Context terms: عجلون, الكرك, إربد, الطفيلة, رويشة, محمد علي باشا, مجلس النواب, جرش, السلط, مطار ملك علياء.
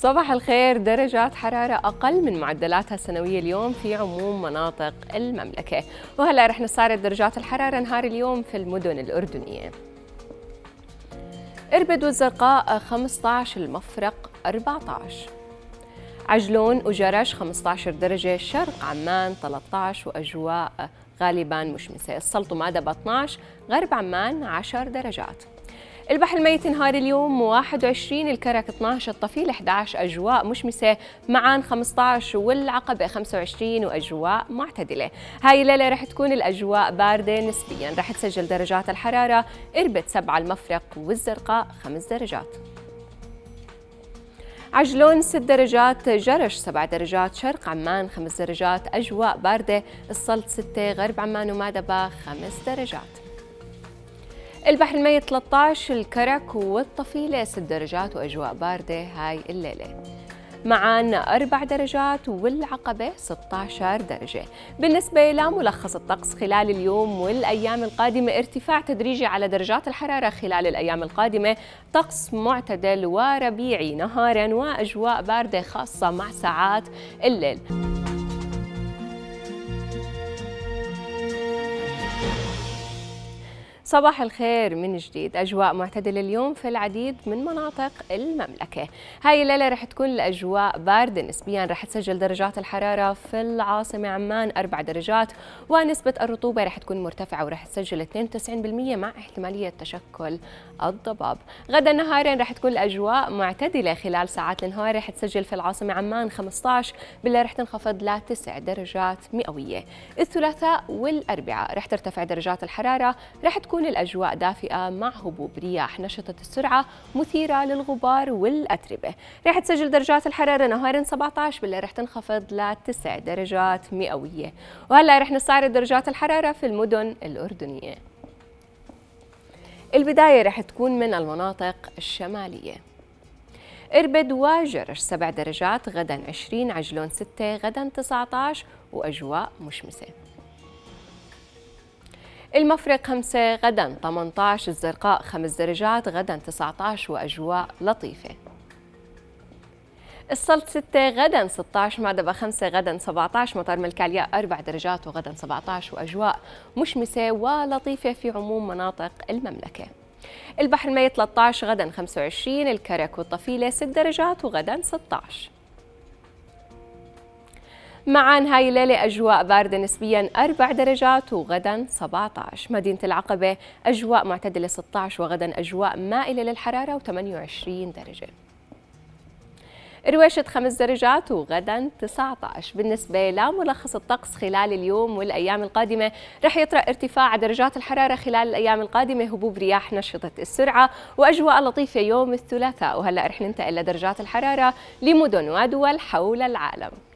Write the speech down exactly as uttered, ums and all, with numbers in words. صباح الخير. درجات حرارة أقل من معدلاتها السنوية اليوم في عموم مناطق المملكة، وهلأ رح نستعرض درجات الحرارة نهار اليوم في المدن الأردنية. إربد والزرقاء خمسة عشر، المفرق أربعة عشر، عجلون وجرش خمسة عشر درجة، شرق عمان ثلاثة عشر وأجواء غالبا مشمسة، السلط ومادبة اثني عشر، غرب عمان عشر درجات، البحر الميت نهار اليوم واحد وعشرين، الكرك اثني عشر، الطفيل أحد عشر، أجواء مشمسة، معان خمسة عشر والعقبة خمسة وعشرين وأجواء معتدلة. هاي الليلة رح تكون الأجواء باردة نسبيا، رح تسجل درجات الحرارة إربد سبعة، المفرق والزرقاء خمس درجات، عجلون ست درجات، جرش سبع درجات، شرق عمان خمس درجات، أجواء باردة، السلط ستة، غرب عمان ومادبة خمس درجات، البحر الميت ثلاثة عشر، الكرك والطفيلة ست درجات وأجواء باردة هاي الليلة، معانا أربع درجات والعقبة ستة عشر درجة. بالنسبة لملخص الطقس خلال اليوم والأيام القادمة، ارتفاع تدريجي على درجات الحرارة خلال الأيام القادمة، طقس معتدل وربيعي نهارا وأجواء باردة خاصة مع ساعات الليل. صباح الخير من جديد. أجواء معتدلة اليوم في العديد من مناطق المملكة. هاي الليلة رح تكون الأجواء باردة نسبيا، رح تسجل درجات الحرارة في العاصمة عمان أربع درجات، ونسبة الرطوبة رح تكون مرتفعة ورح تسجل اثنين وتسعين بالمئة مع احتمالية تشكل الضباب. غدا نهارا رح تكون الأجواء معتدلة، خلال ساعات النهار رح تسجل في العاصمة عمان خمسة عشر، بالليل رح تنخفض ل تسع درجات مئوية. الثلاثاء والأربعاء رح ترتفع درجات الحرارة، رح تكون الأجواء دافئة مع هبوب رياح نشطة السرعة مثيرة للغبار والأتربة، رح تسجل درجات الحرارة نهارا سبعة عشر، بالليل رح تنخفض ل تسع درجات مئوية. وهلا رح نستعرض درجات الحرارة في المدن الأردنية. البداية رح تكون من المناطق الشمالية، إربد وجرش سبع درجات، غدا عشرين، عجلون ستة، غدا تسعة عشر وأجواء مشمسة، المفرق خمسة، غدا ثمانية عشر، الزرقاء خمس درجات، غدا تسعة عشر وأجواء لطيفة، السلط ستة، غدا ستة عشر، مادبة خمسة، غدا سبعة عشر، مطار ملك علياء أربع درجات وغدا سبعة عشر وأجواء مشمسة ولطيفة في عموم مناطق المملكة، البحر الميت ثلاثة عشر، غدا خمسة وعشرين، الكرك والطفيلة ست درجات وغدا ستة عشر، معان هاي الليلة أجواء باردة نسبياً أربع درجات وغداً سبعة عشر، مدينة العقبة أجواء معتدلة ستة عشر وغداً أجواء مائلة للحرارة وثمانية وعشرين درجة، رويشة خمس درجات وغداً تسعة عشر، بالنسبة لملخص الطقس خلال اليوم والأيام القادمة، رح يطرأ ارتفاع درجات الحرارة خلال الأيام القادمة، هبوب رياح نشطة السرعة وأجواء لطيفة يوم الثلاثاء. وهلأ رح ننتقل لدرجات الحرارة لمدن ودول حول العالم.